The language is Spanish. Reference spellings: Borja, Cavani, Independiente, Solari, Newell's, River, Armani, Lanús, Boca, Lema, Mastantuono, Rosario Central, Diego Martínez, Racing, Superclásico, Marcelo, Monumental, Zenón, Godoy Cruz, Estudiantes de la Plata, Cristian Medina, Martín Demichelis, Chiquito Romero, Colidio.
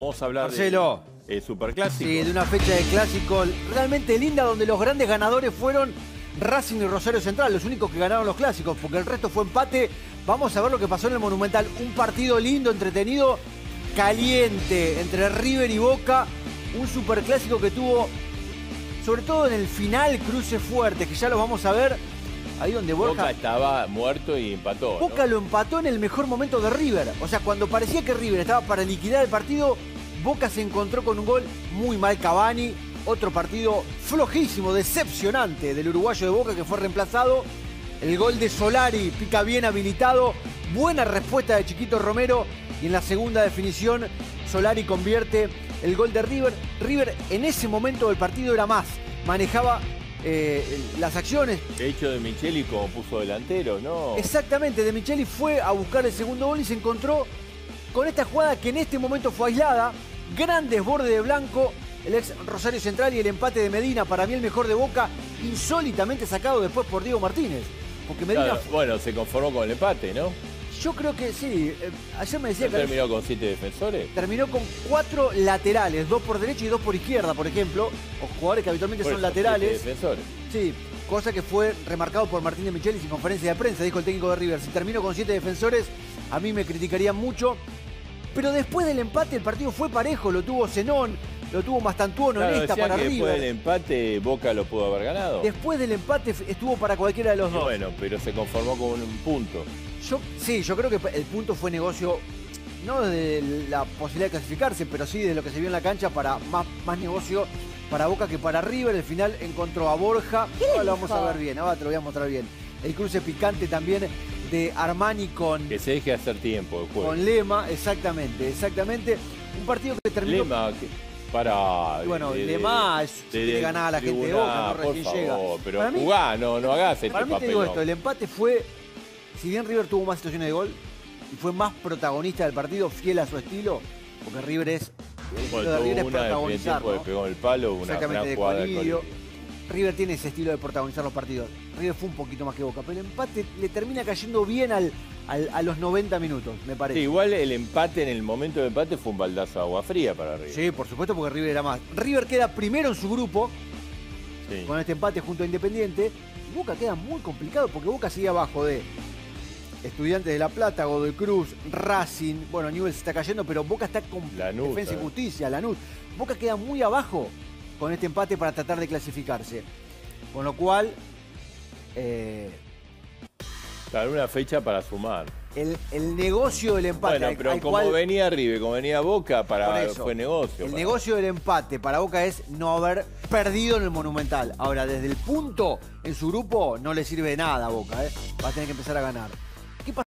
Vamos a hablar, Marcelo, de Superclásico. Sí, de una fecha de clásico realmente linda donde los grandes ganadores fueron Racing y Rosario Central, los únicos que ganaron los clásicos, porque el resto fue empate. Vamos a ver lo que pasó en el Monumental. Un partido lindo, entretenido, caliente entre River y Boca. Un Superclásico que tuvo, sobre todo en el final, cruces fuertes, que ya los vamos a ver. Ahí donde Boca estaba muerto y empató. Boca, ¿no?, lo empató en el mejor momento de River. O sea, cuando parecía que River estaba para liquidar el partido, Boca se encontró con un gol muy mal Cavani. Otro partido flojísimo, decepcionante del uruguayo de Boca, que fue reemplazado. El gol de Solari, pica bien habilitado. Buena respuesta de Chiquito Romero. Y en la segunda definición, Solari convierte el gol de River. River en ese momento del partido era más. Manejaba las acciones. De hecho, Demichelis como puso delantero, ¿no? Exactamente, Demichelis fue a buscar el segundo gol y se encontró con esta jugada que en este momento fue aislada. Gran desborde de Blanco, el ex Rosario Central, y el empate de Medina, para mí el mejor de Boca, insólitamente sacado después por Diego Martínez. Porque Medina, claro, bueno, se conformó con el empate, ¿no? Yo creo que sí. Ayer me decía que terminó con 7 defensores. Terminó con 4 laterales, 2 por derecha y 2 por izquierda, por ejemplo. O jugadores que habitualmente son laterales. 7 defensores. Sí, cosa que fue remarcado por Martín Demichelis en conferencia de prensa, dijo el técnico de River. Si termino con 7 defensores, a mí me criticarían mucho. Pero después del empate el partido fue parejo, lo tuvo Zenón, lo tuvo Mastantuono, claro, en esta para River. Después del empate Boca lo pudo haber ganado. Después del empate estuvo para cualquiera de los dos. Bueno, pero se conformó con un punto. Sí, yo creo que el punto fue negocio, no de la posibilidad de clasificarse, pero sí de lo que se vio en la cancha, para más negocio para Boca que para River. El final encontró a Borja. Ahora lo vamos a ver bien, ahora te lo voy a mostrar bien. El cruce picante también de Armani con... Que se deje hacer tiempo después. Con Lema, exactamente. Un partido que terminó... Lema, para... Bueno, Lema le ganaba a la gente de Boca, no recién llega. Pero para jugá, mí, no hagas este papelón. Para mí te digo esto, el empate fue... Si bien River tuvo más situaciones de gol y fue más protagonista del partido, fiel a su estilo, porque River es... River es protagonizar, ¿no? Pegó el palo, una exactamente, gran de colidio. River tiene ese estilo de protagonizar los partidos. River fue un poquito más que Boca, pero el empate le termina cayendo bien a los 90 minutos, me parece. Sí, igual el empate, en el momento del empate, fue un baldazo de agua fría para River. Sí, por supuesto, porque River era más. River queda primero en su grupo, sí, con este empate junto a Independiente. Boca queda muy complicado porque Boca sigue abajo de... Estudiantes de la Plata, Godoy Cruz, Racing, bueno, Newell's está cayendo, pero Boca está con Lanús, Defensa y Justicia, Lanús. Boca queda muy abajo con este empate para tratar de clasificarse. Con lo cual... Claro, una fecha para sumar. El negocio del empate. Bueno, pero como venía River, como venía Boca, para eso fue negocio. El negocio del empate para Boca es no haber perdido en el Monumental. Ahora, desde el punto en su grupo no le sirve de nada a Boca, ¿eh? Va a tener que empezar a ganar.